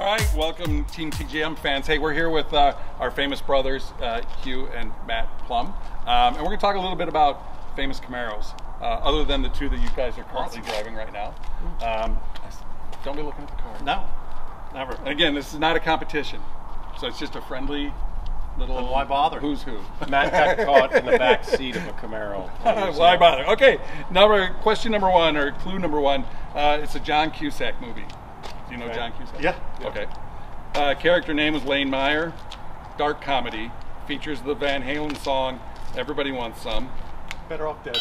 All right, welcome Team TGM fans. Hey, we're here with our famous brothers, Hugh and Matt Plumb. And we're gonna talk a little bit about famous Camaros, other than the two that you guys are currently driving right now. Don't be looking at the car. No, never. And again, this is not a competition. So it's just a friendly little... Then why bother? Who's who? Matt got caught in the back seat of a Camaro. Why bother? Okay, question number one, or clue number one. It's a John Cusack movie. Do you know John Cusack? Yeah. Okay. Character name was Lane Meyer. Dark comedy. Features the Van Halen song, Everybody Wants Some. Better Off Dead.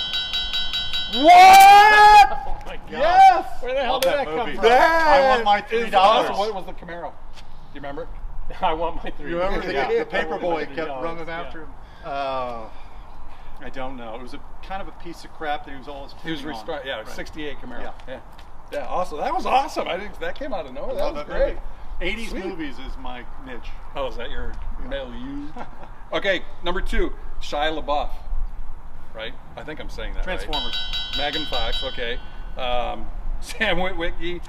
What? Oh my God. Yes! Where the hell did that come from? I want my $3. What was the Camaro? Do you remember? I want my $3. You remember the paper boy kept running after him? I don't know. It was a kind of a piece of crap that he was always on. Yeah, it was 68 Camaro. Yeah. Yeah, awesome. That was awesome. I think that came out of nowhere. That was great. 80s movies is my niche. Oh, is that your milieu? Okay, number two, Shia LaBeouf. Right? I think I'm saying that Transformers. Right. Megan Fox, okay. Sam Witwicky,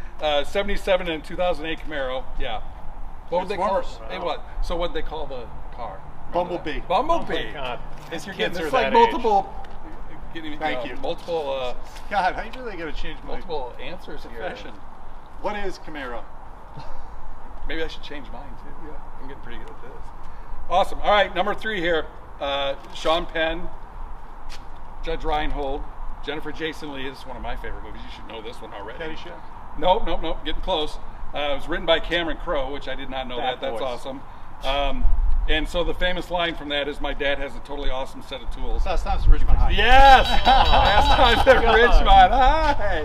77 and 2008 Camaro. Yeah. What would they call it? So what they call the car? Bumblebee. Bumblebee. Oh my God. It's your kids are that age. Multiple. Thank you. Multiple. God, how do they get to change multiple answers in fashion? What is Camaro? Maybe I should change mine too. Yeah, I'm getting pretty good at this. Awesome. All right, number three here. Sean Penn, Judge Reinhold, Jennifer Jason Leigh. This is one of my favorite movies. You should know this one already. Caddyshack? Nope. Getting close. It was written by Cameron Crowe, which I did not know that. That's awesome. And so the famous line from that is, "My dad has a totally awesome set of tools." Last time's Richmond High. Yes! Last time's Richmond High!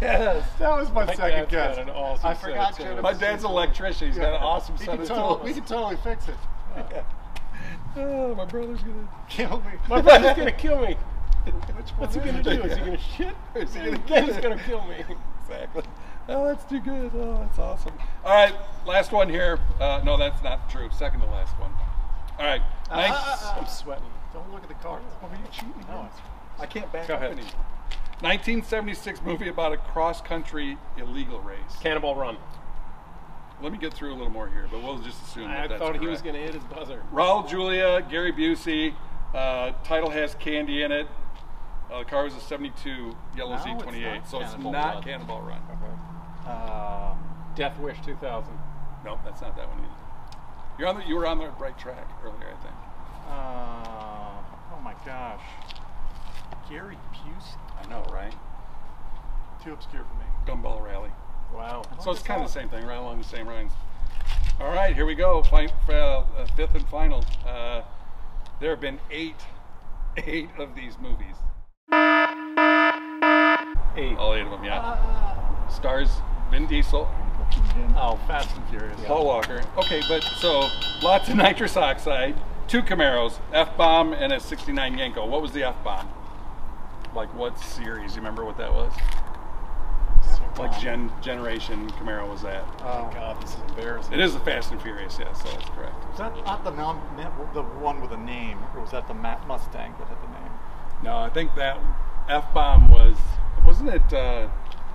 Yes! That was my second guess. I forgot to. My dad's an electrician. He's got an awesome set of tools. We can totally fix it. Yeah. Oh, my brother's gonna kill me. My brother's gonna kill me. What's he gonna do? Is he gonna shit? Is he gonna kill me? Exactly. Oh, that's too good. Oh, that's awesome. All right, last one here. No, that's not true. Second to last one. All right. Nice. I'm sweating. Don't look at the car. Are you cheating? No, I can't back up anymore. 1976 movie about a cross-country illegal race. Cannonball Run. Let me get through a little more here, but we'll just assume that that's correct. I thought he was going to hit his buzzer. Raul Julia, Gary Busey. Title has candy in it. The car was a 72 yellow Z28, so it's not Cannonball Run. Okay. Death Wish 2000. Nope, that's not that one either. You were on the right track earlier, I think. Oh my gosh. Gary Busey? I know, right? Too obscure for me. Gumball Rally. Wow. So it's kind of the same thing, right along the same lines. All right, here we go. Fifth and final. There have been eight of these movies. All eight of them, yeah. Stars Vin Diesel. Oh, Fast and Furious. Paul Walker. Okay, but so lots of nitrous oxide, two Camaros, F-bomb, and a 69 Yenko. What was the F-bomb? Like what series? You remember what that was? Like Generation Camaro was that. Oh, God, this is embarrassing. It is the Fast and Furious, yeah, so that's correct. Was that not the one with a name, or was that the Mustang that had the name? No, I think that F-bomb was, wasn't it...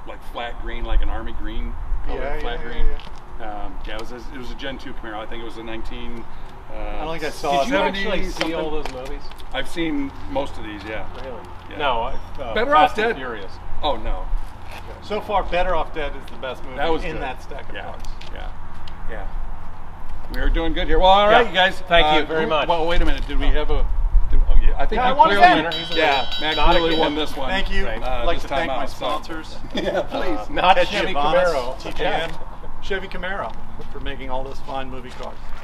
like flat green, like an army green color, flat green. Yeah. It was a Gen 2 Camaro. I think it was a 19. I don't think I saw it. Did you actually see all those movies? I've seen most of these, yeah. Really? Yeah. No. Better Off Dead. Furious. Oh no. Okay. So far, Better Off Dead is the best movie in that stack of parts. Yeah. Yeah. We are doing good here. Well, all right, you guys. Thank you very much. Well, wait a minute. Did we have a? I think I won again. Yeah, Matt clearly won this one. Thank you. I'd like to thank my sponsors. Yeah, please. Not Chevy Camaro. TGM. Chevy Camaro for making all this fine movie cars.